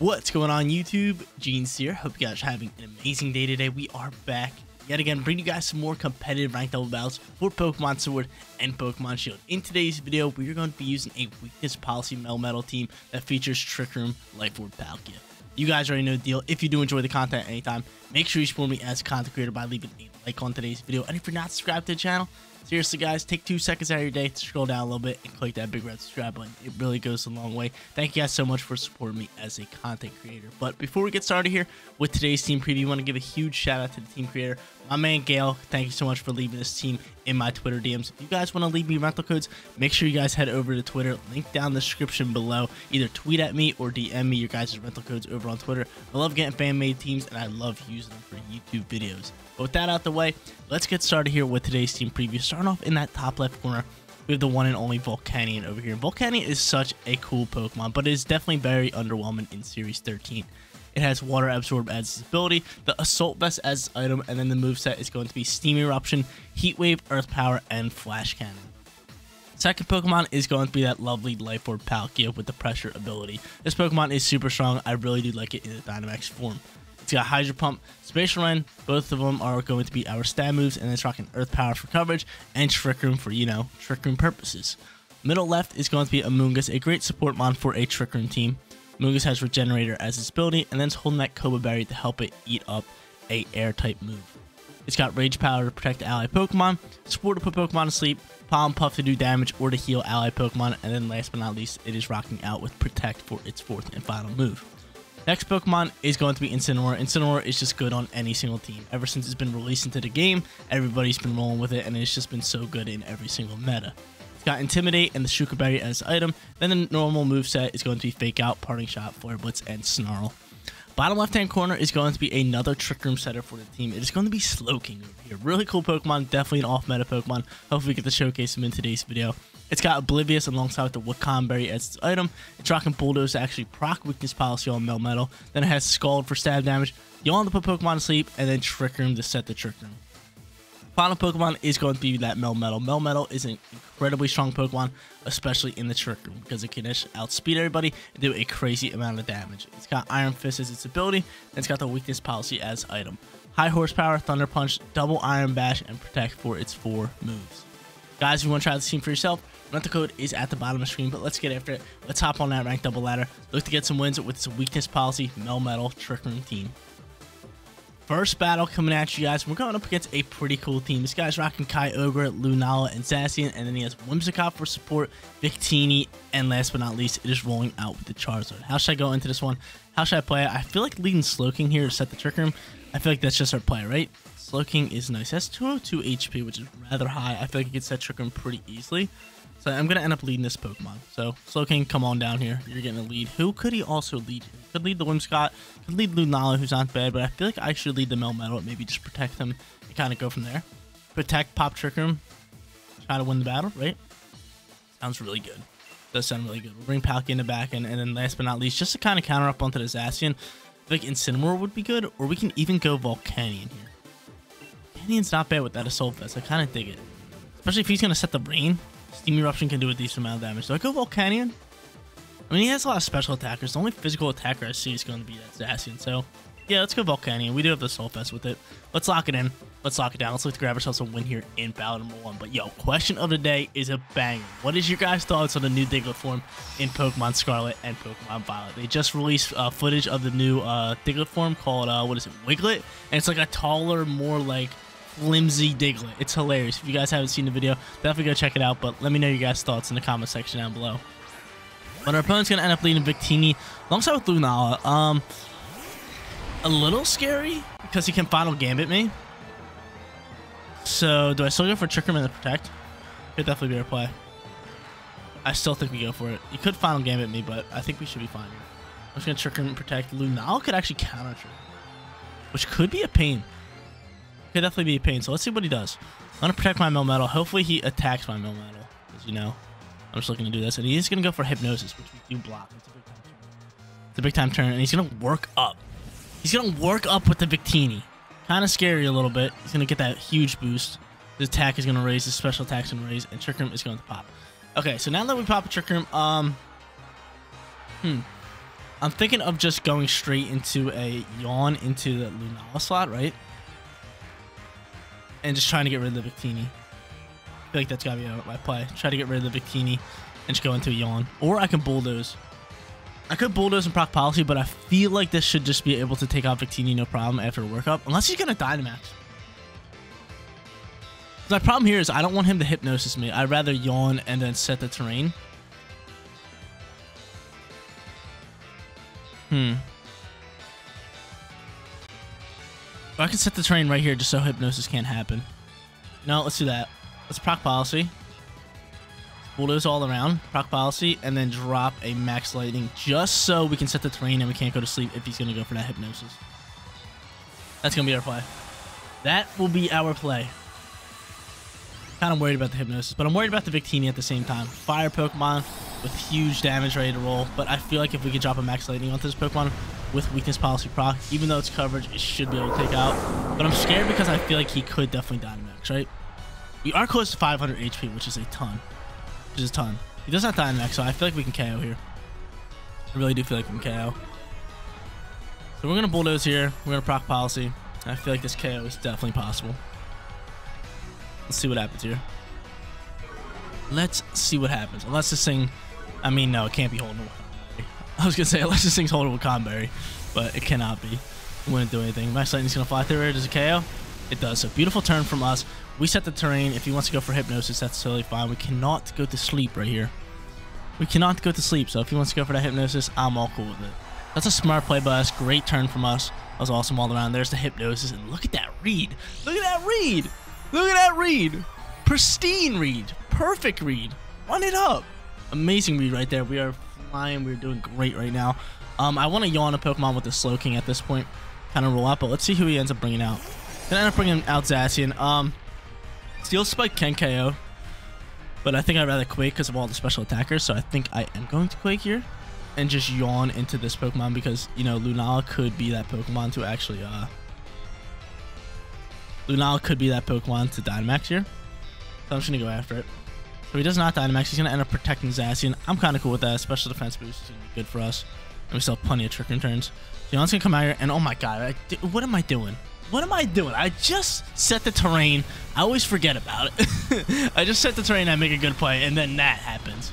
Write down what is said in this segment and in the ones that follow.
What's going on, YouTube? Jeans here. Hope you guys are having an amazing day today. We are back yet again, bringing you guys some more competitive ranked level battles for Pokemon Sword and Pokemon Shield. In today's video, we are going to be using a Weakness Policy Melmetal team that features Trick Room, Life Orb, Palkia. You guys already know the deal. If you do enjoy the content at any time, make sure you support me as a content creator by leaving a like on today's video. And if you're not subscribed to the channel, seriously guys, take 2 seconds out of your day to scroll down a little bit and click that big red subscribe button. It really goes a long way. Thank you guys so much for supporting me as a content creator. But before we get started here with today's team preview, I want to give a huge shout out to the team creator, my man Gale. Thank you so much for leaving this team in my Twitter DMs. If you guys want to leave me rental codes, make sure you guys head over to Twitter, link down in the description below. Either tweet at me or DM me your guys' rental codes over on Twitter. I love getting fan-made teams and I love using them for YouTube videos. But with that out the way, let's get started here with today's team preview. Starting off in that top left corner, we have the one and only Volcanion over here. Volcanion is such a cool Pokemon, but it is definitely very underwhelming in Series 13. It has Water Absorb as its ability, the Assault Vest as its item, and then the moveset is going to be Steam Eruption, Heat Wave, Earth Power, and Flash Cannon. Second Pokemon is going to be that lovely Life Orb Palkia with the Pressure ability. This Pokemon is super strong. I really do like it in the Dynamax form. It's got Hydro Pump, Spatial Rend, both of them are going to be our stab moves, and it's rocking Earth Power for coverage and Trick Room for, Trick Room purposes. Middle left is going to be Amoonguss, a great support mon for a Trick Room team. Amoonguss has Regenerator as its ability, and then it's holding that Cobra Berry to help it eat up a Air-type move. It's got Rage Power to protect ally Pokemon, Spore to put Pokemon to sleep, Pollen Puff to do damage or to heal ally Pokemon, and then last but not least, it is rocking out with Protect for its fourth and final move. Next Pokemon is going to be Incineroar. Incineroar is just good on any single team. Ever since it's been released into the game, everybody's been rolling with it, and it's just been so good in every single meta. It's got Intimidate and the Shuka Berry as item. Then the normal moveset is going to be Fake Out, Parting Shot, Flare Blitz, and Snarl. Bottom left-hand corner is going to be another Trick Room setter for the team. It is going to be Slowking over here. Really cool Pokemon, definitely an off-meta Pokemon. Hopefully we get to showcase him in today's video. It's got Oblivious alongside with the Wakan Berry as its item. It's rocking Bulldoze to actually proc Weakness Policy on Melmetal. Then it has Scald for stab damage, Yawn to put Pokemon to sleep, and then Trick Room to set the Trick Room. Final Pokemon is going to be that Melmetal. Melmetal is an incredibly strong Pokemon, especially in the Trick Room, because it can outspeed everybody and do a crazy amount of damage. It's got Iron Fist as its ability, and it's got the Weakness Policy as item. High Horsepower, Thunder Punch, Double Iron Bash, and Protect for its four moves. Guys, if you want to try this team for yourself, rental code is at the bottom of the screen, but let's get after it. Let's hop on that ranked double ladder. Look to get some wins with this Weakness Policy Melmetal Trick Room team. First battle coming at you guys. We're going up against a pretty cool team. This guy's rocking Kyogre, Lunala, and Zacian, and then he has Whimsicott for support, Victini, and last but not least, it is rolling out with the Charizard. How should I go into this one? How should I play it? I feel like leading Slowking here to set the Trick Room. I feel like that's just our play, right? Slowking is nice. That's 202 HP, which is rather high. I feel like you can set Trick Room pretty easily. So I'm going to end up leading this Pokemon. So Slowking, come on down here. You're getting a lead. Who could he also lead? He could lead the Whimsicott. Could lead Lunala, who's not bad. But I feel like I should lead the Melmetal. Maybe just protect him and kind of go from there. Protect, pop Trick Room. Try to win the battle, right? Sounds really good. Does sound really good. We'll bring Palkia in the back. And then last but not least, just to kind of counter up onto the Zacian, I think Incineroar would be good. Or we can even go Volcanion here. Volcanion's not bad with that Assault Vest. I kind of dig it. Especially if he's going to set the Rain. Steam Eruption can do a decent amount of damage. Do I go Volcanion? I mean, he has a lot of special attackers. The only physical attacker I see is going to be that Zacian. So, yeah, let's go Volcanion. We do have the Soul Fest with it. Let's lock it in. Let's lock it down. Let's look to grab ourselves a win here in battle number one. But, yo, question of the day is a banger. What is your guys' thoughts on the new Diglett form in Pokemon Scarlet and Pokemon Violet? They just released footage of the new Diglett form called, Wigglett? And it's like a taller, more like flimsy Diglett. It's hilarious. If you guys haven't seen the video, definitely go check it out, but let me know your guys' thoughts in the comment section down below. But our opponent's going to end up leading Victini alongside with Lunala. A little scary because he can Final Gambit me. So do I still go for Trick Room and the Protect? Could definitely be our play. I still think we go for it. He could Final Gambit me, but I think we should be fine. I'm just going to Trick Room and Protect. Lunala could actually counter Trick Room, which could be a pain. Could definitely be a pain, so let's see what he does. I'm gonna protect my Melmetal. Hopefully he attacks my Melmetal, as you know. I'm just looking to do this, and he is gonna go for Hypnosis, which we do block. It's a big time turn. It's a big time turn, and he's gonna work up. He's gonna work up with the Victini. Kind of scary a little bit. He's gonna get that huge boost. His attack is gonna raise, his special attack's gonna raise, and Trick Room is going to pop. Okay, so now that we pop a Trick Room, I'm thinking of just going straight into a Yawn into the Lunala slot, right? And just trying to get rid of the Victini. I feel like that's got to be my play. Try to get rid of the Victini and just go into a Yawn. Or I can Bulldoze. I could Bulldoze and proc Policy, but I feel like this should just be able to take out Victini no problem after a workup. Unless he's going to Dynamax. My problem here is I don't want him to Hypnosis me. I'd rather Yawn and then set the terrain. I can set the terrain right here just so Hypnosis can't happen. No, let's do that. Let's proc Policy. Bulldoze all around. Proc Policy. And then drop a Max Lightning just so we can set the terrain and we can't go to sleep if he's going to go for that Hypnosis. That's going to be our play. That will be our play. Kind of worried about the Hypnosis, but I'm worried about the Victini at the same time. Fire Pokemon with huge damage ready to roll, but I feel like if we could drop a Max Lightning onto this Pokemon with Weakness Policy proc, even though it's coverage, it should be able to take out. But I'm scared because I feel like he could definitely Dynamax, right? We are close to 500 HP, which is a ton. Which is a ton. He does not Dynamax, so I feel like we can KO here. I really do feel like we can KO. So we're going to Bulldoze here. We're going to proc Policy. I feel like this KO is definitely possible. Let's see what happens here. Let's see what happens. Unless this thing... I mean, no, it can't be holdable. I was going to say, unless this thing's holdable Conberry, but it cannot be. It wouldn't do anything. Max Lightning's going to fly through here. Does it KO? It does. So, beautiful turn from us. We set the terrain. If he wants to go for Hypnosis, that's totally fine. We cannot go to sleep right here. We cannot go to sleep. So, if he wants to go for that Hypnosis, I'm all cool with it. That's a smart play by us. Great turn from us. That was awesome all around. There's the Hypnosis. And look at that read. Look at that read. Look at that read. Pristine read. Perfect read. Run it up. Amazing read right there. We are flying. We're doing great right now. I want to Yawn a Pokemon with the Slowking at this point. Kind of roll out, but let's see who he ends up bringing out. Gonna end up bringing out Zacian. Steel Spike can KO, but I think I'd rather Quake because of all the special attackers, so I think I am going to Quake here and just Yawn into this Pokemon because, you know, Lunala could be that Pokemon to actually... Lunala could be that Pokemon to Dynamax here. So I'm just going to go after it. So he does not Dynamax. He's going to end up protecting Zacian. I'm kind of cool with that. Special defense boost is going to be good for us. And we still have plenty of Trick Room turns. Jawn's going to come out here. And oh my god. What am I doing? What am I doing? I just set the terrain. I always forget about it. I just set the terrain. I make a good play. And then that happens.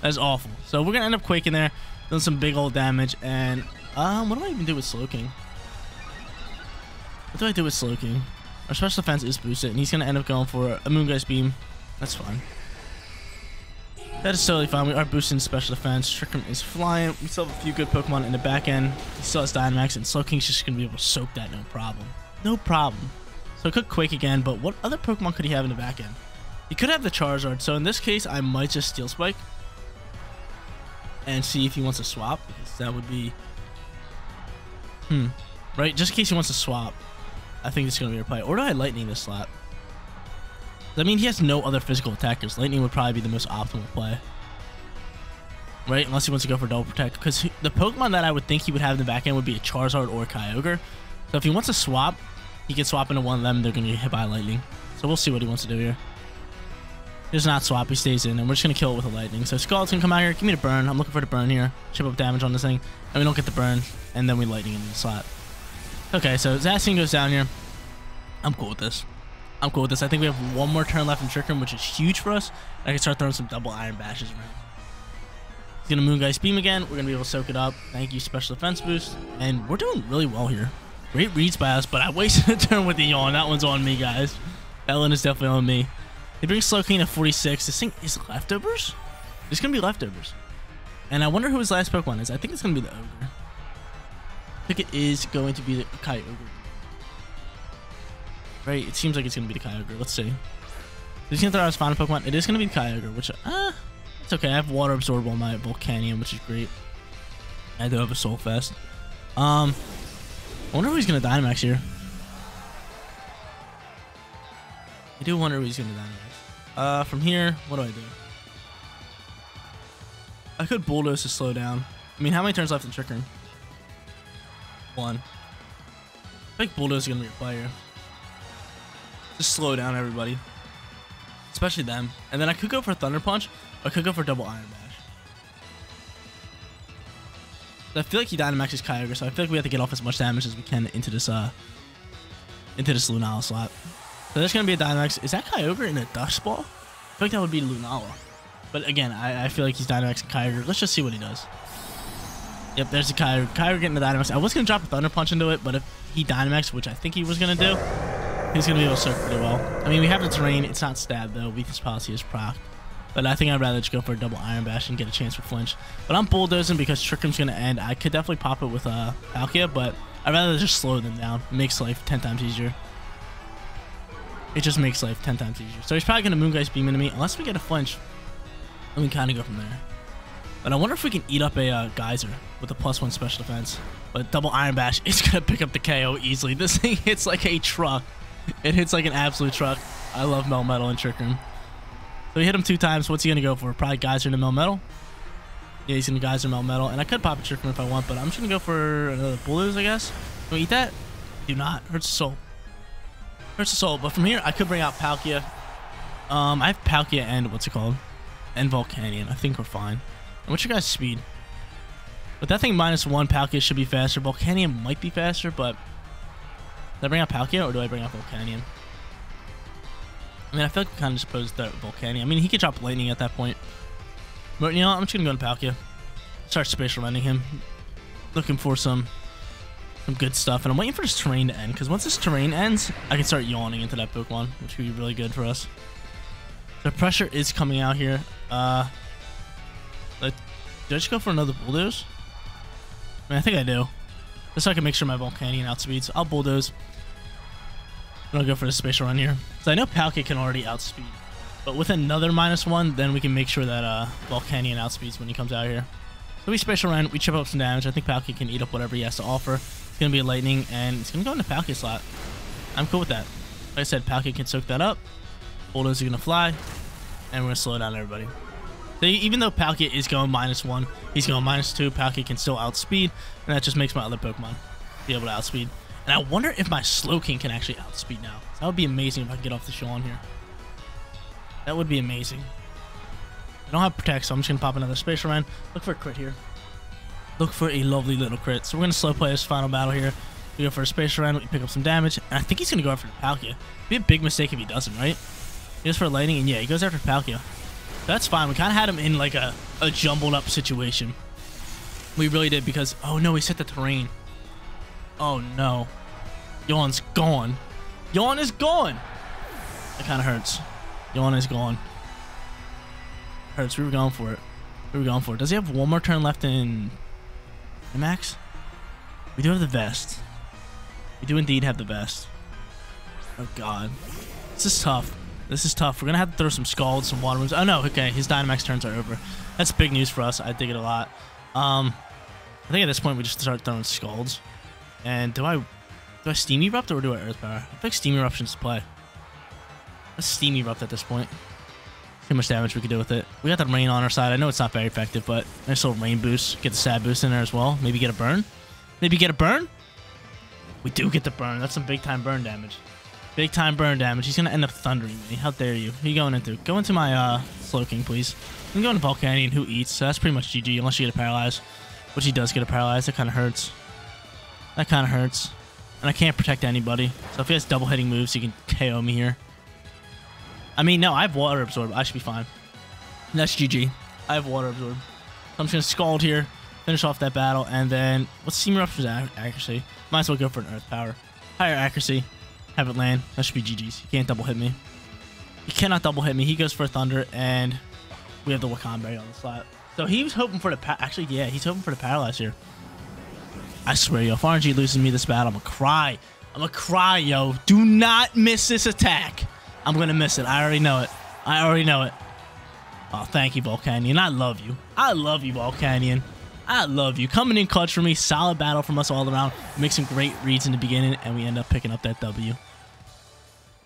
That's awful. So we're going to end up Quaking there. Doing some big old damage. And what do I even do with Slowking? What do I do with Slowking? Our special defense is boosted, and he's going to end up going for Amoonguss Beam. That's fine. That is totally fine. We are boosting special defense. Trick Room is flying. We still have a few good Pokemon in the back end. He still has Dynamax, and Slowking's just going to be able to soak that, no problem. No problem. So it could Quake again, but what other Pokemon could he have in the back end? He could have the Charizard, so in this case, I might just Steel Spike and see if he wants to swap, because that would be... Right? Just in case he wants to swap. I think it's going to be our play. Or do I Lightning this slot? I mean, he has no other physical attackers. Lightning would probably be the most optimal play. Right? Unless he wants to go for Double Protect. Because the Pokemon that I would think he would have in the back end would be a Charizard or a Kyogre. So if he wants to swap, he can swap into one of them. They're going to get hit by Lightning. So we'll see what he wants to do here. He does not swap. He stays in. And we're just going to kill it with a Lightning. So Skull's going to come out here. Give me the burn. I'm looking for the burn here. Chip up damage on this thing. And we don't get the burn. And then we Lightning into the slot. Okay, so Zacian goes down here. I'm cool with this. I'm cool with this. I think we have one more turn left in Trick Room, which is huge for us. And I can start throwing some double Iron Bashes around. He's going to Moongeist Beam again. We're going to be able to soak it up. Thank you, special defense boost. And we're doing really well here. Great reads by us, but I wasted a turn with the Yawn. That one's on me, guys. That one is definitely on me. They bring Slowking to 46. This thing is leftovers? It's going to be leftovers. And I wonder who his last Pokemon is. I think it's going to be the Ogre. I think it is going to be the Kyogre. Right? It seems like it's going to be the Kyogre. Let's see. He's going to throw out his final Pokemon. It is going to be the Kyogre, which... it's okay. I have Water Absorb on my Volcanion, which is great. I do have a Soul Fest. I wonder if he's going to Dynamax here. I do wonder if he's going to Dynamax. From here, what do I do? I could Bulldoze to slow down. I mean, how many turns left in Trick Room? One. I think Bulldoze is going to be a player. Just slow down everybody. Especially them. And then I could go for Thunder Punch. Or I could go for Double Iron Bash. So I feel like he Dynamaxes Kyogre, so I feel like we have to get off as much damage as we can into this Lunala slot. So there's gonna be a Dynamax. Is that Kyogre in a Dust Ball? I feel like that would be Lunala. But again, I feel like he's Dynamaxing Kyogre. Let's just see what he does. Yep, there's the Kyogre. Kyogre getting the Dynamax. I was gonna drop a Thunder Punch into it, but if he Dynamax, which I think he was gonna do, he's gonna be able to surf pretty well. I mean, we have the terrain. It's not stab though. Weakness Policy is proc. But I think I'd rather just go for a double Iron Bash and get a chance for flinch. But I'm bulldozing because Trick Room's gonna end. I could definitely pop it with Palkia, but I'd rather just slow them down. It makes life 10 times easier. It just makes life 10 times easier. So he's probably gonna Moongeist Beam into me unless we get a flinch. And we kind of go from there. But I wonder if we can eat up a Geyser with a +1 special defense. But double Iron Bash is gonna pick up the KO easily. This thing hits like a truck. It hits like an absolute truck. I love Melmetal and Trick Room. So we hit him 2 times. What's he gonna go for? Probably Geyser into Melmetal. Yeah, he's gonna Geyser Melmetal, and I could pop a Trick Room if I want, but I'm just gonna go for another Bulldoze, I guess. Can we eat that? Do not. Hurts the soul. Hurts the soul. But from here, I could bring out Palkia. I have Palkia and what's it called? And Volcanion. I think we're fine. And what's your guys' speed? With that thing -1, Palkia should be faster. Volcanion might be faster, but... Did I bring out Palkia or do I bring out Volcanion? I mean, I feel like we kind of just posed that Volcanion. I mean, he could drop Lightning at that point. But, you know, I'm just going to go into Palkia. Start Spatial Rending him. Looking for some good stuff. And I'm waiting for this terrain to end, because once this terrain ends, I can start yawning into that Pokemon, which would be really good for us. The pressure is coming out here. Like, did I just go for another Bulldoze? I mean, I think I do. Just so I can make sure my Volcanion outspeeds. I'll Bulldoze. And I'll go for the Spatial Run here. So I know Palkia can already outspeed. But with another -1, then we can make sure that Volcanion outspeeds when he comes out here. So we Spatial Run. We chip up some damage. I think Palkia can eat up whatever he has to offer. It's going to be a Lightning, and it's going to go into Palkia slot. I'm cool with that. Like I said, Palkia can soak that up. Bulldoze are going to fly, and we're going to slow down everybody. So even though Palkia is going -1, he's going -2, Palkia can still outspeed, and that just makes my other Pokemon be able to outspeed. And I wonder if my Slowking can actually outspeed now. That would be amazing if I could get off the show on here. That would be amazing. I don't have Protect, so I'm just going to pop another Spatial Rend. Look for a crit here. Look for a lovely little crit. So we're going to slow play this final battle here. We go for a Spatial Rend, we pick up some damage, and I think he's going to go after the Palkia. It'd be a big mistake if he doesn't, right? He goes for Lightning, and yeah, he goes after Palkia. That's fine. We kind of had him in like a jumbled up situation. We really did because... Oh, no, he set the terrain. Oh, no. Yawn's gone. Yawn is gone. That kind of hurts. Yawn is gone. Hurts. We were going for it. We were going for it. Does he have one more turn left in... Max? We do have the vest. We do indeed have the vest. Oh, God. This is tough. This is tough. We're going to have to throw some Scald, some Water Moves. Oh, no. Okay. His Dynamax turns are over. That's big news for us. I dig it a lot. I think at this point, we just start throwing Scalds. And do I Steam Erupt or do I Earth Power? I think like Steam Eruption's to play. Let's Steam Erupt at this point. Too much damage we could do with it. We got the Rain on our side. I know it's not very effective, but nice little Rain boost. Get the Stab boost in there as well. Maybe get a burn. Maybe get a burn. We do get the burn. That's some big-time burn damage. Big time burn damage. He's going to end up thundering me. How dare you? Who are you going into? Go into my Slowking, please. I'm going to Volcanion, who eats. So that's pretty much GG, unless you get a Paralyze. Which he does get a Paralyze. That kind of hurts. That kind of hurts. And I can't protect anybody. So if he has double hitting moves, he can KO me here. I mean, no, I have Water Absorb. I should be fine. That's GG. I have Water Absorb. I'm just going to Scald here. Finish off that battle. And then, what's Steam Eruption's accuracy? Might as well go for an Earth Power. Higher accuracy. Have it land. That should be GG's. He can't double hit me. He cannot double hit me. He goes for a Thunder, and we have the Wakan Berry on the slot. So he was hoping for the... Actually, yeah, he's hoping for the Paralyze here. I swear, yo. If RNG loses me this battle, I'm going to cry. I'm going to cry, yo. Do not miss this attack. I'm going to miss it. I already know it. I already know it. Oh, thank you, Volcanion. I love you. I love you, Volcanion. I love you. Coming in clutch for me. Solid battle from us all around. We make some great reads in the beginning, and we end up picking up that W.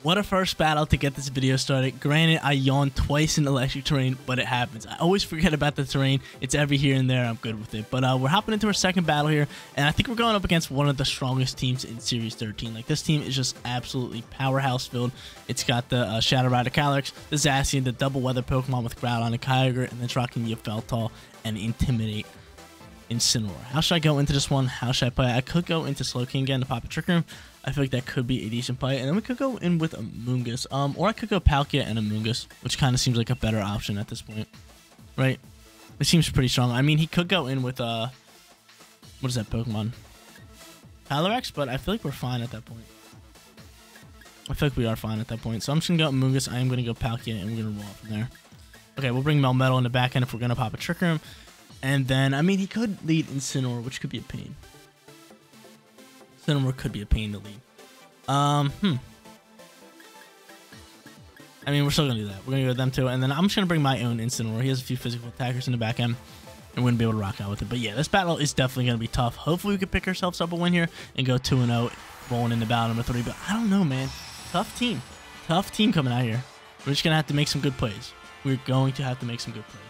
What a first battle to get this video started. Granted, I yawned twice in the electric terrain, but it happens. I always forget about the terrain. It's every here and there. I'm good with it. But we're hopping into our second battle here, and I think we're going up against one of the strongest teams in Series 13. Like, this team is just absolutely powerhouse-filled. It's got the Shadow Rider Calyrex, the Zacian, the double weather Pokemon with Groudon and Kyogre, and then Yveltal and Intimidate. Incineroar. How should I go into this one? How should I play? I could go into Slowking again to pop a Trick Room. I feel like that could be a decent play. And then we could go in with Amoonguss. Or I could go Palkia and Amoonguss, which kind of seems like a better option at this point. Right? It seems pretty strong. I mean, he could go in with, what is that Pokemon? Calyrex, but I feel like we're fine at that point. I feel like we are fine at that point. So I'm just going to go Amoonguss. I am going to go Palkia, and we're going to roll up from there. Okay, we'll bring Melmetal in the back end if we're going to pop a Trick Room. And then, I mean, he could lead Incineroar, which could be a pain. Incineroar could be a pain to lead. I mean, we're still going to do that. We're going to go with them too. And then I'm just going to bring my own Incineroar. He has a few physical attackers in the back end. And we're going to be able to rock out with it. But yeah, this battle is definitely going to be tough. Hopefully, we can pick ourselves up a win here and go 2-0, rolling into battle number 3. But I don't know, man. Tough team. Tough team coming out here. We're just going to have to make some good plays. We're going to have to make some good plays.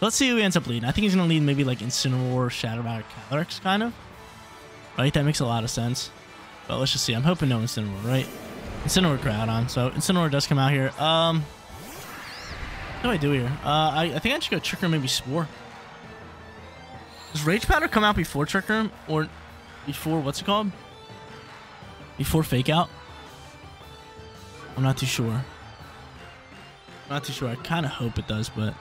Let's see who he ends up leading. I think he's going to lead maybe like Incineroar, Shadow Rider Calyrex, kind of. Right? That makes a lot of sense. But let's just see. I'm hoping no Incineroar, right? Incineroar Groudon. So Incineroar does come out here. What do I do here? I think I should go Trick Room, maybe Spore. Does Rage Powder come out before Trick Room? Or before, what's it called? Before Fake Out? I'm not too sure. I kind of hope it does, but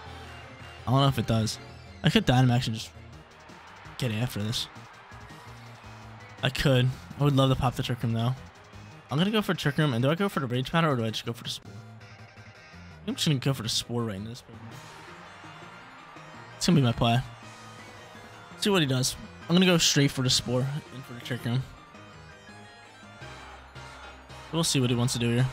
I don't know if it does. I could Dynamax and just get after this. I could. I would love to pop the Trick Room though. I'm going to go for Trick Room. And do I go for the Rage Powder or do I just go for the Spore? I'm just going to go for the Spore right into this Pokemon. It's going to be my play. Let's see what he does. I'm going to go straight for the Spore and for the Trick Room. We'll see what he wants to do here.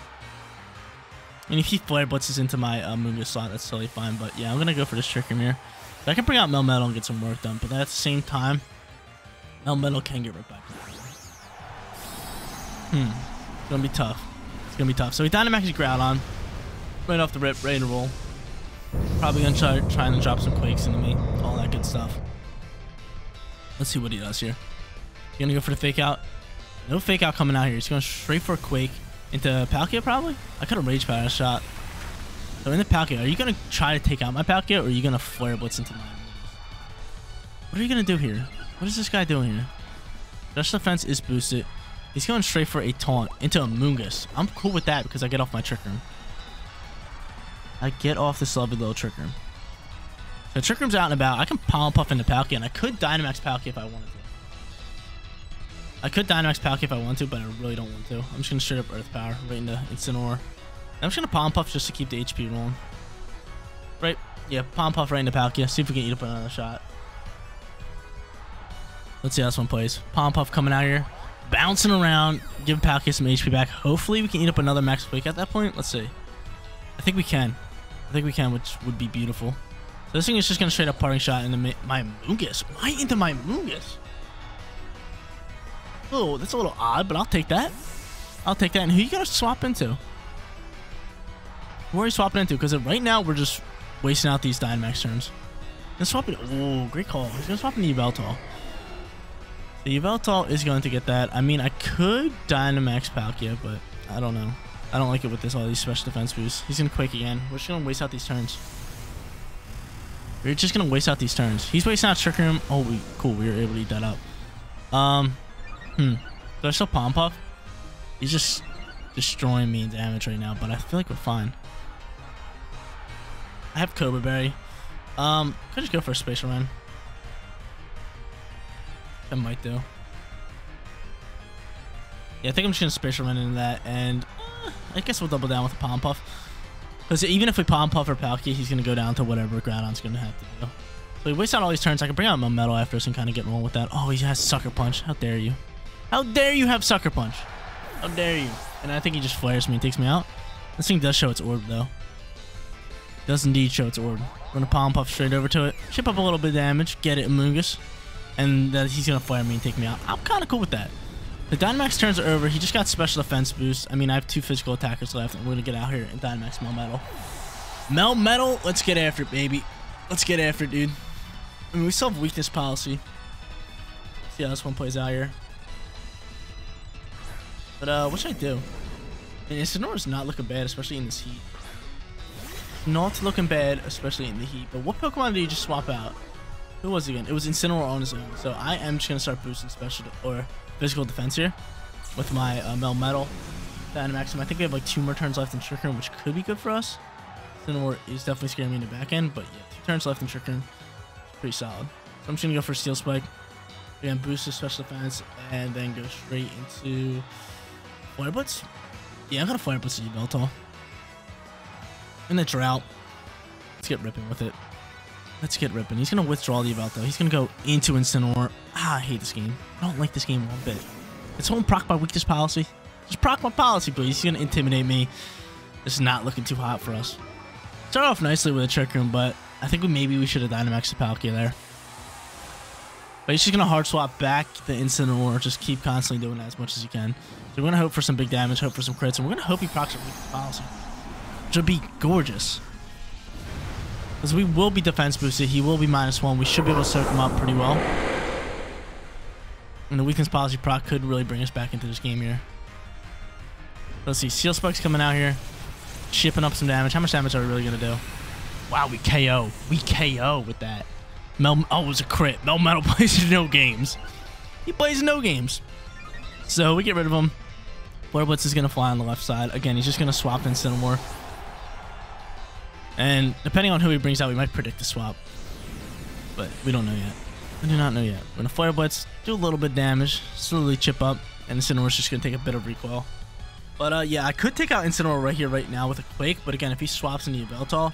I mean, if he Flare Blitzes into my Amoonguss slot, that's totally fine. But yeah, I'm going to go for this Trick Room here. I can bring out Melmetal and get some work done. But at the same time, Melmetal can get ripped by Groudon. It's going to be tough. It's going to be tough. So he Dynamaxes Groudon. Right off the rip, ready to roll. Probably going to try and drop some Quakes into me. All that good stuff. Let's see what he does here. He's going to go for the Fake Out. No Fake Out coming out here. He's going straight for a Quake. Into Palkia, probably? I could have Rage Powder shot. So into Palkia, are you going to try to take out my Palkia, or are you going to Flare Blitz into mine? What are you going to do here? What is this guy doing here? Special Defense is boosted. He's going straight for a Taunt into Amoonguss. I'm cool with that because I get off my Trick Room. I get off this lovely little Trick Room. So Trick Room's out and about. I can Pound Puff into Palkia, and I could Dynamax Palkia if I wanted to. I could Dynamax Palkia if I want to, but I really don't want to. I'm just going to straight up Earth Power right into Incineroar. I'm just going to Palm Puff just to keep the HP rolling. Right? Yeah, Palm Puff right into Palkia. See if we can eat up another shot. Let's see how this one plays. Palm Puff coming out here. Bouncing around. Giving Palkia some HP back. Hopefully we can eat up another Max Quake at that point. Let's see. I think we can. Which would be beautiful. So this thing is just going to straight up Parting Shot into my Amoonguss. Why into my Amoonguss? Oh, that's a little odd, but I'll take that. I'll take that. And who you gotta swap into? Where are you swapping into? Because right now we're just wasting out these Dynamax turns. Gonna swap it. Oh, great call. He's gonna swap into Yveltal. The Yveltal is going to get that. I mean, I could Dynamax Palkia, but I don't know. I don't like it with this all these special defense boosts. He's gonna Quake again. We're just gonna waste out these turns. We're just gonna waste out these turns. He's wasting out Trick Room. Oh, cool. We were able to eat that up. Do I still Palm Puff? He's just destroying me in damage right now, but I feel like we're fine. I have Cobra Berry. Could just go for a Spatial Run. That might do. Yeah, I think I'm just going to Spatial Run into that, and I guess we'll double down with a Palm Puff. Because even if we Palm Puff or Palkia, he's going to go down to whatever Groudon's going to have to do. So we waste out all these turns. I can bring out Melmetal after us and kind of get rolling with that. Oh, he has Sucker Punch. How dare you? How dare you have Sucker Punch? How dare you? And I think he just flares me and takes me out. This thing does show its orb, though. Does indeed show its orb. We're going to Palm Puff straight over to it. Chip up a little bit of damage. Get it, Amoonguss. And then he's going to flare me and take me out. I'm kind of cool with that. The Dynamax turns are over. He just got special defense boost. I mean, I have 2 physical attackers left. And we're going to get out here and Dynamax Melmetal. Melmetal, let's get after it, baby. Let's get after it, dude. I mean, we still have Weakness Policy. Let's see how this one plays out here. But, what should I do? I mean, Incineroar's not looking bad, especially in this heat. Not looking bad, especially in the heat. But what Pokemon do you just swap out? Who was it again? It was Incineroar on his own. So I am just going to start boosting special or physical defense here with my Melmetal. Dynamaxim. I think we have like 2 more turns left in Trick Room, which could be good for us. Incineroar is definitely scaring me in the back end, but yeah, 2 turns left in Trick Room. Pretty solid. So I'm just going to go for Steel Spike. Again, boost his special defense and then go straight into Flare Blitz. Yeah, I'm going to Flare Blitz at Yveltal. And the Drought. Let's get ripping with it. Let's get ripping. He's going to withdraw the Yveltal. He's going to go into Incineroar. Ah, I hate this game. I don't like this game one bit. It's home proc by Weakness Policy. Just proc my policy, please. He's going to intimidate me. This is not looking too hot for us. Start off nicely with a Trick Room, but I think maybe we should have Dynamaxed the Palkia there. But he's just going to hard swap back the Incineroar. Just keep constantly doing that as much as you can. So we're going to hope for some big damage, hope for some crits, and we're going to hope he procs a Weakness Policy, which would be gorgeous. Because we will be defense boosted. He will be -1. We should be able to soak him up pretty well. And the Weakness Policy proc could really bring us back into this game here. Let's see. Seal Spike's coming out here. Shipping up some damage. How much damage are we really going to do? Wow, we KO. We KO with that. Oh, it was a crit. Melmetal plays no games. He plays no games. So we get rid of him. Flare Blitz is going to fly on the left side. Again, he's just going to swap in Cinemore. And depending on who he brings out, we might predict the swap. But we don't know yet. We do not know yet. We're going to Flare Blitz, do a little bit of damage, slowly chip up, and Incineroar's just going to take a bit of recoil. But yeah, I could take out Incineroar right here, right now with a Quake, but again, if he swaps into Yveltal,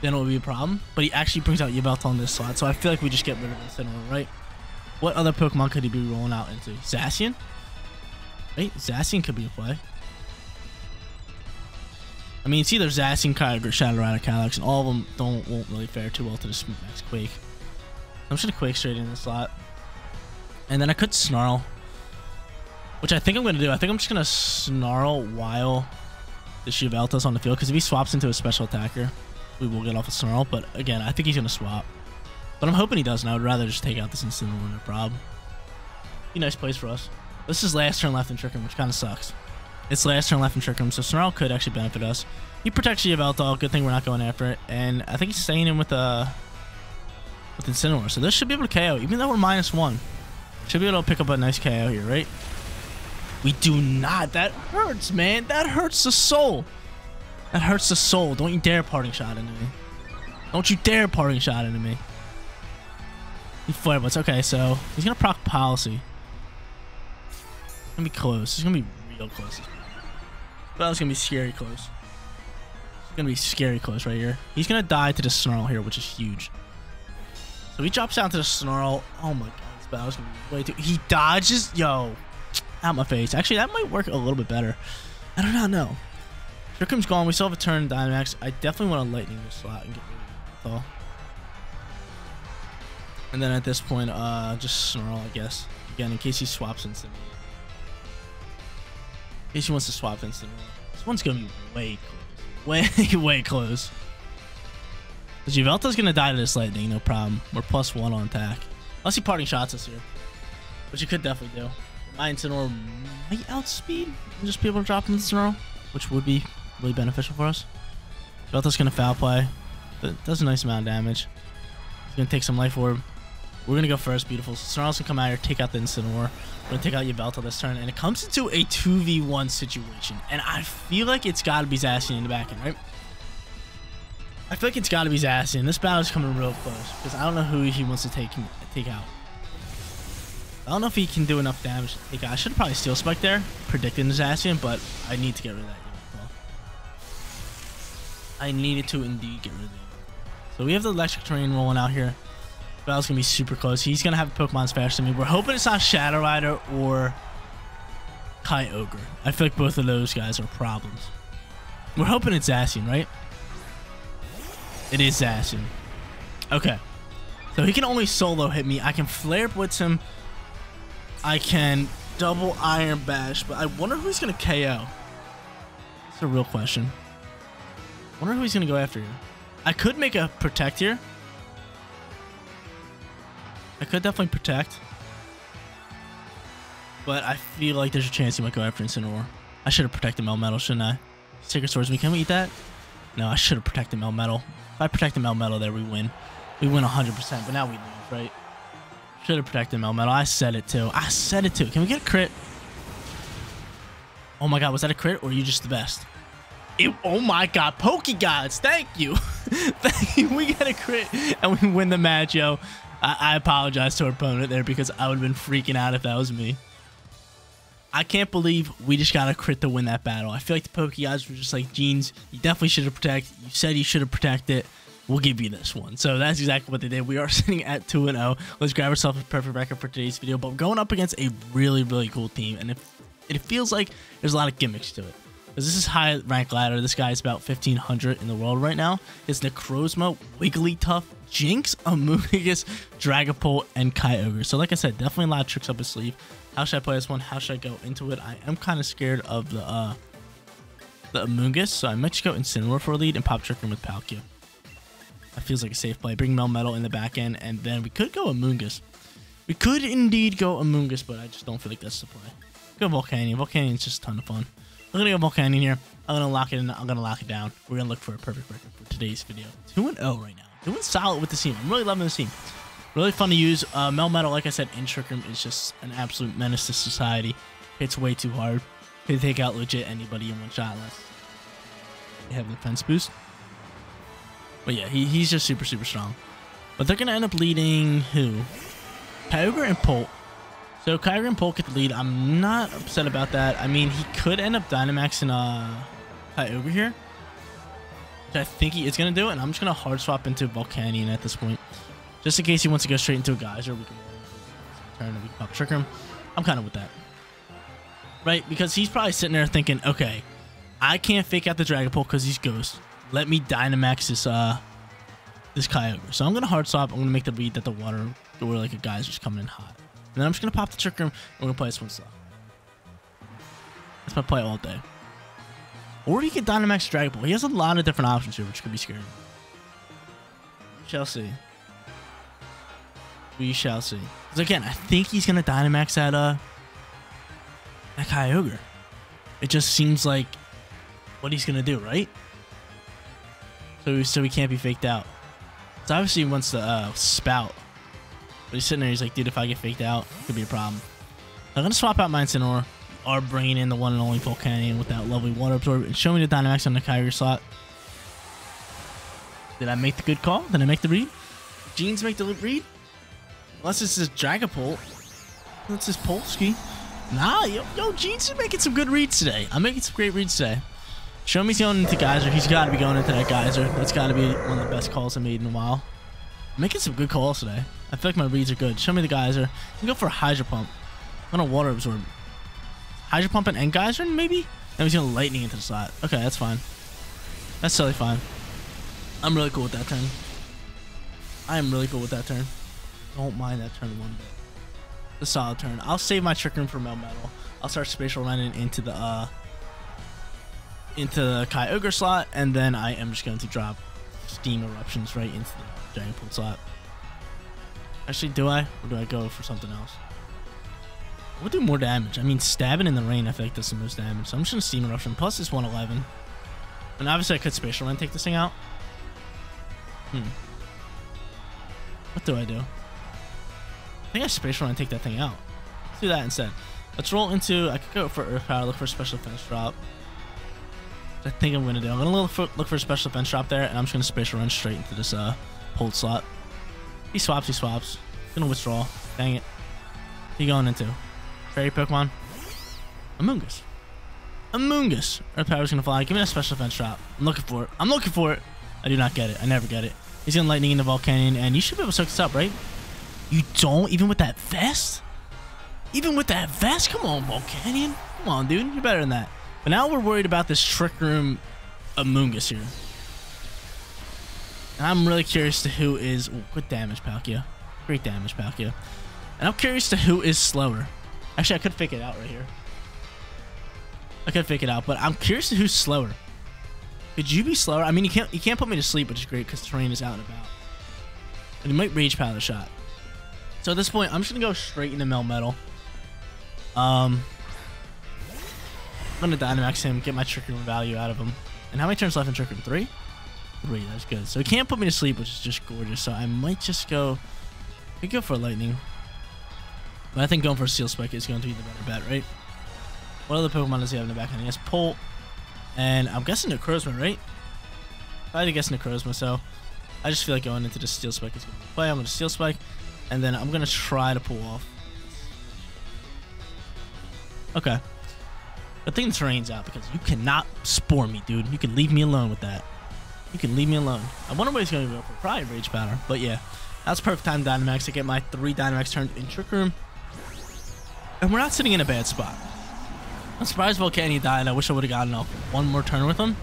then it would be a problem. But he actually brings out Yveltal in this slot, so I feel like we just get rid of Incineroar, right? What other Pokemon could he be rolling out into? Zacian? Wait, Zacian could be a play. I mean, it's either Zacian, Kyogre, Shadow Rider Calyrex, and all of them won't really fare too well to this next Quake. I'm just going to Quake straight in this slot. And then I could Snarl, which I think I'm going to do. I think I'm just going to Snarl while the Yveltal's on the field, because if he swaps into a special attacker, we will get off a Snarl. But again, I think he's going to swap. But I'm hoping he doesn't. I would rather just take out this Incineroar, no problem. Be a nice place for us. This is last turn left in Trick Room, which kind of sucks. It's last turn left in Trick Room, so Snarl could actually benefit us. He protects Yveltal. Good thing we're not going after it. And I think he's staying in with Incineroar. So this should be able to KO, even though we're -1. Should be able to pick up a nice KO here, right? We do not. That hurts, man. That hurts the soul. That hurts the soul. Don't you dare parting shot into me. Don't you dare parting shot into me. He Flare Blitz. Okay, so he's going to proc Policy. It's going to be close. It's going to be real close. But it's going to be scary close. It's going to be scary close right here. He's going to die to the Snarl here, which is huge. So he drops down to the Snarl. Oh my god, this battle's going to be way too... He dodges... Yo... Out my face. Actually, that might work a little bit better. I do not know. Trick Room's gone. We still have a turn in Dynamax. I definitely want to Lightning this slot and get rid of it. And then at this point, just Snarl, I guess. Again, in case he swaps instantly. In case he wants to swap instantly. This one's going to be way close. Way, way close. Because Yveltal's going to die to this Lightning, no problem. We're +1 on attack. Unless he parting shots us here. Which he could definitely do. My Incineroar might outspeed and just be able to drop him Incineroar, which would be really beneficial for us. Yveltal's going to Foul Play. That does a nice amount of damage. He's going to take some Life Orb. We're going to go first. Beautiful. So Snarl's going to come out here, take out the Incineroar. We're going to take out Yveltal this turn, and it comes into a 2v1 situation. And I feel like it's got to be Zacian in the back end, right? I feel like it's got to be Zacian. This battle's coming real close because I don't know who he wants to take out. I don't know if he can do enough damage. Hey, I should have probably Steel Spike there, predicting the Zacian, but I need to get rid of that Yveltal. I needed to indeed get rid of it. So we have the Electric Terrain rolling out here. The battle's going to be super close. He's going to have Pokemon's faster than me. We're hoping it's not Shadow Rider or Kyogre. I feel like both of those guys are problems. We're hoping it's Zacian, right? It is Zacian. Okay. So he can only solo hit me. I can Flare Blitz him. I can double Iron Bash, but I wonder who's going to KO. That's a real question. I wonder who he's going to go after here. I could make a Protect here. I could definitely Protect. But I feel like there's a chance he might go after Incineroar. I should have protected Melmetal, shouldn't I? Secret Swords, can we eat that? No, I should have protected Melmetal. If I protect the Melmetal there, we win. We win 100%, but now we lose, right? Should have protected Melmetal. I said it too. I said it too. Can we get a crit? Oh my god, was that a crit or are you just the best? It, oh my god, Pokegods, thank you. Thank you. We get a crit and we win the match, yo. I apologize to our opponent there because I would have been freaking out if that was me. I can't believe we just got a crit to win that battle. I feel like the Pokegods were just like, Jeans, you definitely should have protected. You said you should have protected. We'll give you this one. So that's exactly what they did. We are sitting at 2-0. Let's grab ourselves a perfect record for today's video. But we're going up against a really, really cool team. And it feels like there's a lot of gimmicks to it. Because this is high rank ladder. This guy is about 1,500 in the world right now. It's Necrozma, Wigglytuff, Jynx, Amoonguss, Dragapult, and Kyogre. So like I said, definitely a lot of tricks up his sleeve. How should I play this one? How should I go into it? I am kind of scared of the Amoonguss. So I might just go Incineroar for a lead and pop Trick Room with Palkia. That feels like a safe play. Bring Melmetal in the back end, and then we could go Amoonguss. We could indeed go Amoonguss, but I just don't feel like that's the play. Go Volcanion. Volcanion's just a ton of fun. I'm gonna go Volcanion here. I'm gonna lock it in. I'm gonna lock it down. We're gonna look for a perfect record for today's video. 2-0 right now. Doing solid with the team. I'm really loving this team. Really fun to use. Melmetal, like I said, in Trick Room is just an absolute menace to society. Hits way too hard. Could take out legit anybody in one shot unless they have the defense boost. But yeah, he's just super, super strong. But they're going to end up leading who? Kyogre and Pult. So Kyogre and Pult get the lead. I'm not upset about that. I mean, he could end up Dynamaxing Kyogre here. Which I think he is going to do. And I'm just going to hard swap into Volcanion at this point. Just in case he wants to go straight into a Geyser. We can turn and we can pop Trick Room. I'm kind of with that. Right? Because he's probably sitting there thinking, okay, I can't fake out the Dragapult because he's Ghost. Let me Dynamax this Kyogre. So I'm going to hard swap. I'm going to make the lead that the water or like a geyser's coming in hot. And then I'm just going to pop the Trick Room and we're going to play this one slow. That's my play all day. Or he can Dynamax Dragapult. He has a lot of different options here, which could be scary. Shall see. We shall see. Because again, I think he's going to Dynamax that Kyogre. It just seems like what he's going to do, right? So he can't be faked out. So obviously he wants to spout. But he's sitting there, he's like, dude, if I get faked out, it could be a problem. I'm going to swap out my Incineroar. We are bringing in the one and only Volcanion with that lovely Water Absorb. And show me the Dynamax on the Kyogre slot. Did I make the good call? Did I make the read? Jeans make the read? Unless this is Dragapult. That's his Polski. Nah, yo, Jeans is making some good reads today. I'm making some great reads today. Show me he's going into Geyser. He's got to be going into that Geyser. That's got to be one of the best calls I made in a while. I'm making some good calls today. I feel like my reads are good. Show me the Geyser. I can go for a Hydro Pump. I'm going to Water Absorb. Hydro Pump and Geyser, maybe? And he's going to Lightning into the slot. Okay, that's fine. That's totally fine. I'm really cool with that turn. I am really cool with that turn. Don't mind that turn one bit. It's a solid turn. I'll save my Trick Room for Melmetal. I'll start Spatial Running into the... into the Kyogre slot, and then I am just going to drop Steam Eruptions right into the Dragapult slot. Actually, do I? Or do I go for something else? We'll do more damage. I mean, stabbing in the rain, I feel like does the most damage. So I'm just going to Steam Eruption. Plus, it's 111. And obviously, I could Spatial Run and take this thing out. What do? I think I Spatial Run and take that thing out. Let's do that instead. Let's roll into... I could go for Earth Power, look for a Special Defense drop. I think I'm going to do. I'm going to look for a Special Defense drop there, and I'm just going to Spatial Run straight into this hold slot. He swaps, he swaps. Going to withdraw. Dang it. He going into? Fairy Pokemon. Amoonguss. Amoonguss. Earth Power's going to fly. Give me that Special Defense drop. I'm looking for it. I'm looking for it. I do not get it. I never get it. He's going to Lightning into Volcanion, and you should be able to soak this up, right? You don't? Even with that vest? Even with that vest? Come on, Volcanion. Come on, dude. You're better than that. But now we're worried about this Trick Room Amoonguss here. And I'm really curious to who is... Oh, good damage, Palkia. Great damage, Palkia. And I'm curious to who is slower. Actually, I could fake it out right here. I could fake it out, but I'm curious to who's slower. Could you be slower? I mean, you can't put me to sleep, which is great because terrain is out and about. And he might Rage Powder Shot. So at this point, I'm just going to go straight into Melmetal. I'm going to Dynamax him, get my Trick Room value out of him. And how many turns left in Trick Room? 3? 3. That's good. So it can't put me to sleep, which is just gorgeous. So I might just go... I could go for a Lightning. But I think going for a Steel Spike is going to be the better bet, right? What other Pokemon does he have in the back end? He has Pole. And I'm guessing Necrozma, right? I had to guess Necrozma, so... I just feel like going into the Steel Spike is going to play. I'm going to Steel Spike. And then I'm going to try to pull off. Okay. I think the terrain's out because you cannot spore me, dude. You can leave me alone with that. You can leave me alone. I wonder what he's going to go for. Probably Rage Powder. But yeah, that's perfect time Dynamax to get my 3 Dynamax turned in Trick Room. And we're not sitting in a bad spot. I'm surprised Volcanion died. I wish I would have gotten off one more turn with him.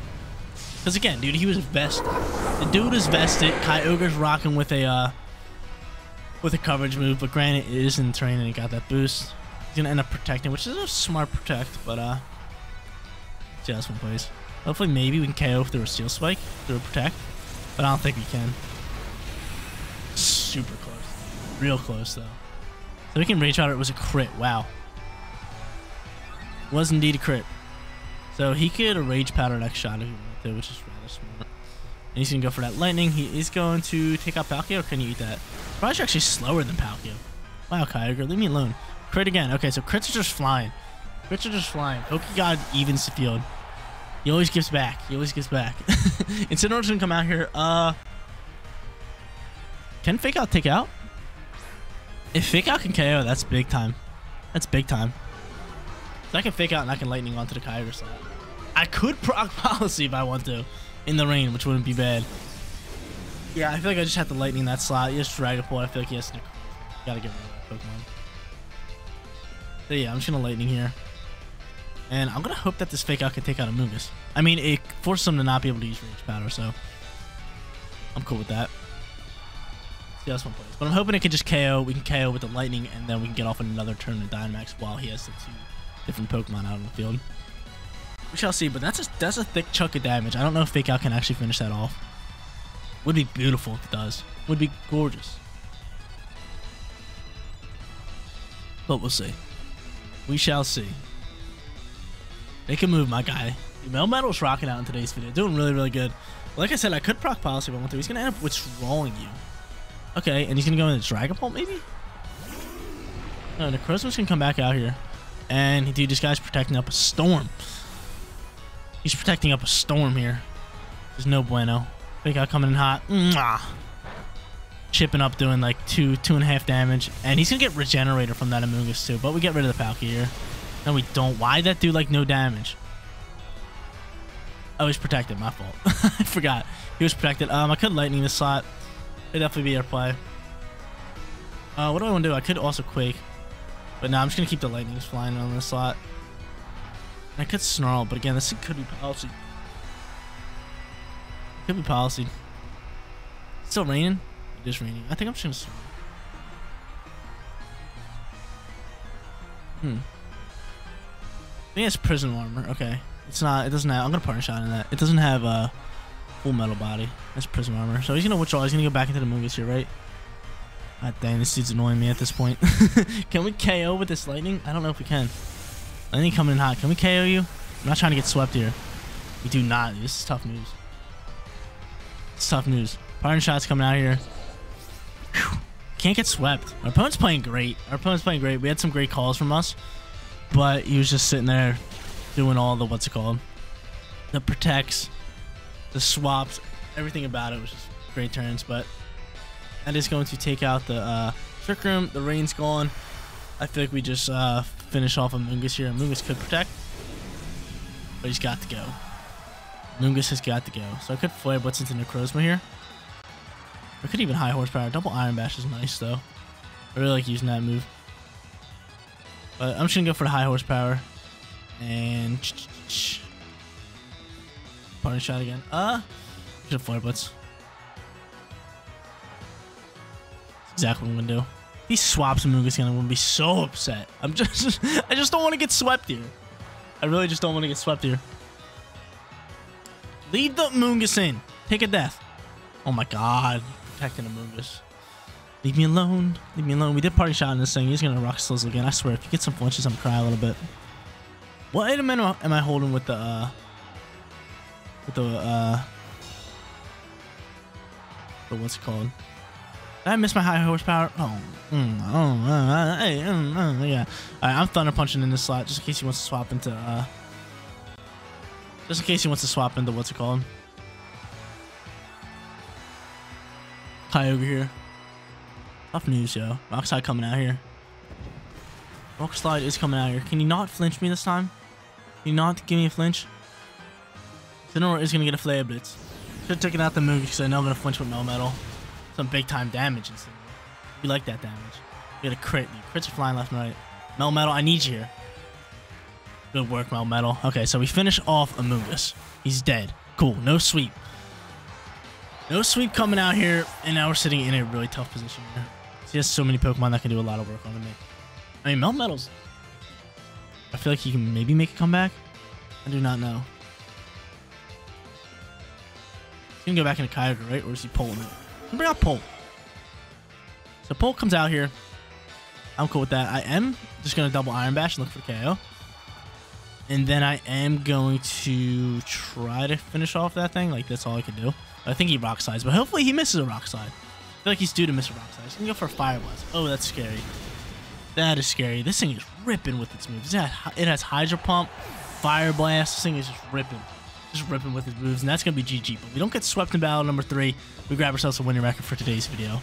Because again, dude, he was vested. The dude is vested. Kyogre's rocking with a coverage move. But granted, it is in the terrain and he got that boost. He's going to end up protecting, which is a smart protect. But see how this one plays. Hopefully, maybe we can KO through a Steel Spike, through a Protect, but I don't think we can. Super close. Real close, though. So we can Rage Powder. It was a crit. Wow. It was indeed a crit. So he could Rage Powder next shot if he wanted to, which is rather smart. And he's going to go for that Lightning. He is going to take out Palkia, or can you eat that? Probably actually slower than Palkia. Wow, Kyogre, leave me alone. Crit again. Okay, so crits are just flying. Crits are just flying. Pokegod evens the field. He always gives back. He always gives back. Incineroar's gonna come out here. Can Fake Out take out? If Fake Out can KO, that's big time. That's big time. So I can Fake Out and I can Lightning onto the Kyogre slot. I could proc Policy if I want to in the rain, which wouldn't be bad. Yeah, I feel like I just have to Lightning that slot. He has Dragapult. I feel like he has to. Gotta get rid of that Pokemon. So yeah, I'm just gonna Lightning here. And I'm going to hope that this Fake Out can take out Amoonguss. I mean, it forces him to not be able to use Rage Powder, so I'm cool with that. See how this one plays. But I'm hoping it can just KO. We can KO with the Lightning, and then we can get off another turn of Dynamax while he has the 2 different Pokemon out on the field. We shall see, but that's a thick chunk of damage. I don't know if Fake Out can actually finish that off. Would be beautiful if it does. Would be gorgeous. But we'll see. We shall see. They can move, my guy. Melmetal's rocking out in today's video. Doing really, really good. Like I said, I could proc Policy if I want to. He's going to end up withdrawing you. Okay, and he's going to go into Dragapult, maybe? No, Necrozma's going to come back out here. And, dude, this guy's protecting up a storm. He's protecting up a storm here. There's no bueno. Big guy coming in hot. Mwah! Chipping up, doing like 2.5 damage. And he's going to get Regenerator from that Amoonguss, too. But we get rid of the Palkia here. No, we don't. Why that do like no damage? Oh, he's protected. My fault. I forgot. He was protected. I could Lightning this slot. It'd definitely be our play. What do I want to do? I could also Quake. But no, I'm just going to keep the Lightnings flying on this slot. And I could Snarl, but again, this could be Policy. Could be Policy. It's still raining? It is raining. I think I'm just going to Snarl. I think it's Prison Armor. Okay. It's not. It doesn't have. I'm going to Partner Shot in that. It doesn't have a Full Metal Body. That's Prison Armor. So he's going to withdraw. He's going to go back into the Amoonguss here, right? God dang. This dude's annoying me at this point. Can we KO with this Lightning? I don't know if we can. Lightning coming in hot. Can we KO you? I'm not trying to get swept here. We do not. This is tough news. It's tough news. Partner Shot's coming out here. Whew. Can't get swept. Our opponent's playing great. Our opponent's playing great. We had some great calls from us. But he was just sitting there doing all the, what's it called? The protects, the swaps, everything about it was just great turns. But that is going to take out the Trick Room. The rain's gone. I feel like we just finish off Amoonguss here. Amoonguss could protect, but he's got to go. Amoonguss has got to go. So I could Flare Blitz into Necrozma here. I could even High Horsepower. Double Iron Bash is nice, though. I really like using that move. But I'm just going to go for the High Horsepower. And... Partner Shot again. Just Flare Blitz. That's exactly what I'm going to do. If he swaps Amoonguss again, I'm going to be so upset. I just don't want to get swept here. I really just don't want to get swept here. Leave the Amoonguss in. Take a death. Oh my god. Protecting Amoonguss. Leave me alone. Leave me alone. We did Party Shot in this thing. He's going to rock Slizzle again. I swear, if you get some flinches, I'm going to cry a little bit. What item am I holding with the But what's it called? Did I miss my high horsepower? Oh. Yeah. Alright, I'm thunder punching in this slot just in case he wants to swap into what's it called? Kyogre here. Tough news, yo. Rock Slide coming out here. Rock Slide is coming out here. Can you not flinch me this time? Can you not give me a flinch? Incineroar is going to get a Flare Blitz. Should have taken out the move because I know I'm going to flinch with Melmetal. Some big time damage. You like that damage. You get a crit. Your crits are flying left and right. Melmetal, I need you here. Good work, Melmetal. Okay, so we finish off Amoonguss. He's dead. Cool. No sweep. No sweep coming out here, and now we're sitting in a really tough position here. He has so many Pokemon that can do a lot of work on him. I mean, Melmetal's... I feel like he can maybe make a comeback. I do not know. He's going to go back into Kyogre, right? Or is he Polting it? I'm going to bring out Polt. So Polt comes out here. I'm cool with that. I am just going to double Iron Bash and look for KO. And then I am going to try to finish off that thing. Like, that's all I can do. I think he Rock Slides, but hopefully he misses a Rock Slide. I feel like he's due to miss a Rock Slide. He's going to go for a Fire Blast. Oh, that's scary. That is scary. This thing is ripping with its moves. It has Hydro Pump, Fire Blast. This thing is just ripping. Just ripping with its moves, and that's going to be GG. But we don't get swept in battle number 3. We grab ourselves a winning record for today's video.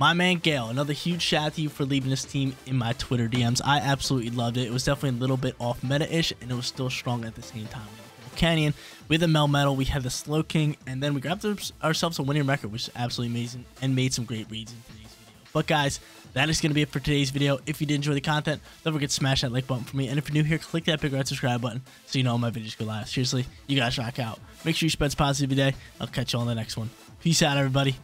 My man Gale, another huge shout out to you for leaving this team in my Twitter DMs. I absolutely loved it. It was definitely a little bit off meta-ish, and it was still strong at the same time. Volcanion, we had the Melmetal, we had the Slowking, and then we grabbed ourselves a winning record, which is absolutely amazing, and made some great reads in today's video. But guys, that is going to be it for today's video. If you did enjoy the content, don't forget to smash that like button for me, and if you're new here, click that big red subscribe button so you know all my videos go live. Seriously, you guys rock out. Make sure you spread positive today. I'll catch you on the next one. Peace out, everybody.